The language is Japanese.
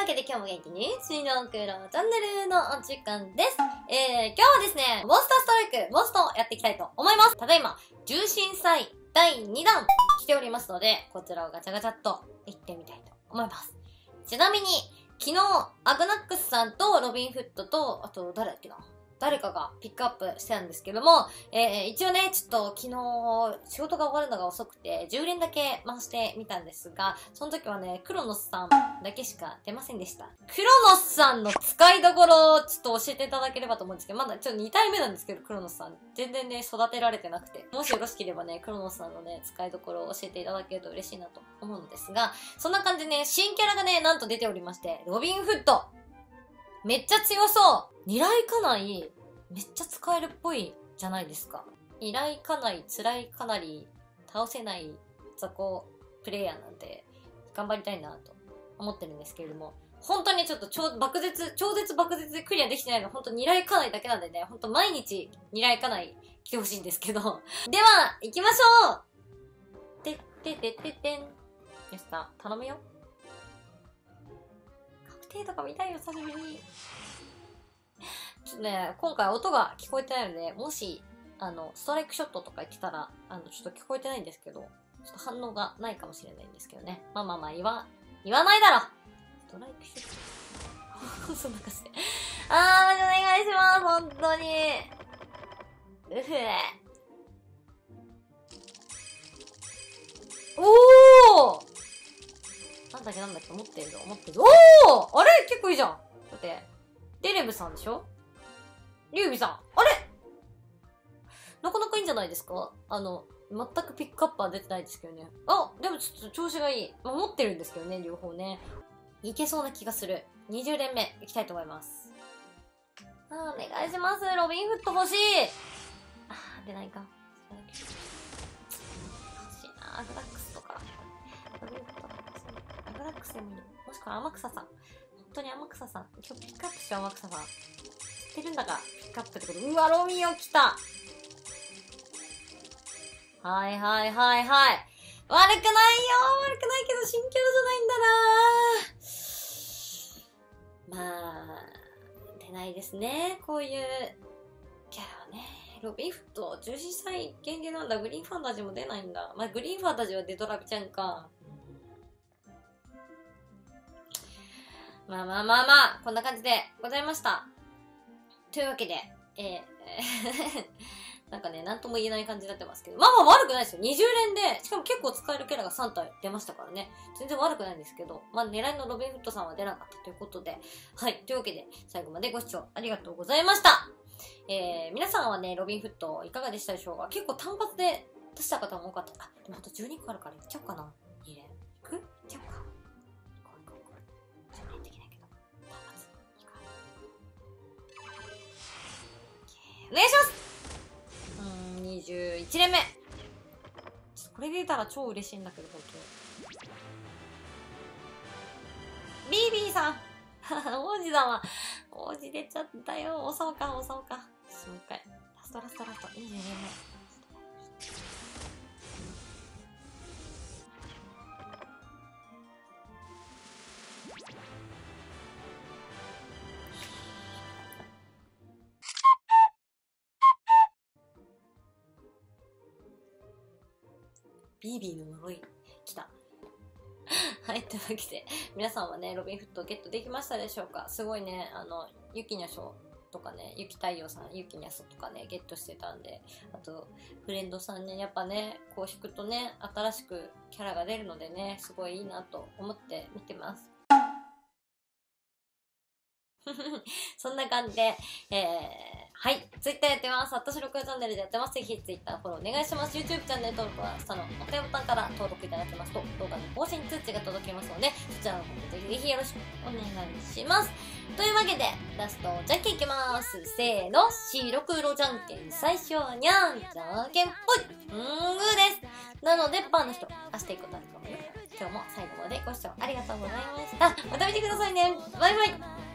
わけで今日も元気にシノクロチャンネルのお時間です。今日はですね、モンスターストライク、モンストをやっていきたいと思います。ただいま、獣神祭第2弾来ておりますので、こちらをガチャガチャっと行ってみたいと思います。ちなみに、昨日、アグナックスさんとロビンフットと、あと誰だっけな、誰かがピックアップしてたんですけども、一応ね、ちょっと昨日仕事が終わるのが遅くて10連だけ回してみたんですが、その時はね、クロノスさんだけしか出ませんでした。クロノスさんの使いどころをちょっと教えていただければと思うんですけど、まだちょっと2体目なんですけど、クロノスさん全然ね、育てられてなくて、もしよろしければね、クロノスさんのね、使いどころを教えていただけると嬉しいなと思うのですが、そんな感じでね、新キャラがね、なんと出ておりまして、ロビンフッドめっちゃ強そう。狙いかないめっちゃ使えるっぽいじゃないですか。依頼かない辛いかなり倒せない雑魚プレイヤーなんで頑張りたいなと思ってるんですけれども、本当にちょっと超絶爆絶でクリアできてないの、本当に依頼かないだけなんでね、本当毎日依頼かない来てほしいんですけどでは行きましょう。てってってってってんよしさ、頼むよ。手とか見たいよ、久しぶりに。ちょっとね、今回音が聞こえてないので、もし、ストライクショットとか言ってたら、ちょっと聞こえてないんですけど、ちょっと反応がないかもしれないんですけどね。まあまあまあ、言わないだろ。ストライクショットそんな感じで。あー、お願いします、本当に。うふえ。おーなんだっけ持ってる。おーあれ結構いいじゃん。だって、デレブさんでしょ、リュウビさん。あれなかなかいいんじゃないですか。全くピックアップは出てないですけどね。あ、でもちょっと調子がいい。まあ、持ってるんですけどね、両方ね。いけそうな気がする。20連目いきたいと思います。あ、お願いします。ロビンフット欲しい。あ、出ないか。欲しいな。グラックスとか。ロビンフットアグナックスでもいいの、もしくは天草さん。本当に天草さん。今日ピックアップしよう、天草さん。知ってるんだから、ピックアップってこと。うわ、ロミオ来た。はい。悪くないよ、悪くないけど、新キャラじゃないんだな。まあ、出ないですね。こういうキャラはね。ロビンフット、重視祭限定なんだ。グリーンファンタジーも出ないんだ。まあ、グリーンファンタジーはデドラビちゃんか。まあ、こんな感じでございました。というわけで、なんかね、なんとも言えない感じになってますけど、まあまあ悪くないですよ。20連で、しかも結構使えるキャラが3体出ましたからね。全然悪くないんですけど、まあ狙いのロビンフットさんは出なかったということで、はい。というわけで、最後までご視聴ありがとうございました。皆さんはね、ロビンフットいかがでしたでしょうか。結構単発で出した方も多かった。あ、でもあと12個あるからいっちゃおうかな。2連。いく？いっちゃおうか。お願いします。21連目。これ出たら超嬉しいんだけど、本当に。ビービーさん王子様王子出ちゃったよ。おさおか。もう一回。ラスト。22連目。ビービーの呪い。来た。はい、というわけで、皆さんはね、ロビンフットゲットできましたでしょうか。すごいね、ゆきにゃしょとかね、ゆき太陽さん、ゆきにゃそとかね、ゲットしてたんで、あと、フレンドさんね、やっぱね、こう引くとね、新しくキャラが出るのでね、すごいいいなと思って見てます。そんな感じで、はい、Twitter やってます。@シノクロチャンネルでやってます。ぜひ Twitter フォローお願いします。YouTube チャンネル登録は下のお手ボタンから登録いただけますと、動画の更新通知が届きますので、そちらの方もぜひぜひよろしくお願いします。というわけで、ラスト、じゃんけんいきます。せーの、シノクロじゃんけん最初はにゃん、じゃんけんぽい、グーです。なので、パーの人、明日行くことあるかもよ。今日も最後までご視聴ありがとうございました。また見てくださいね。バイバイ。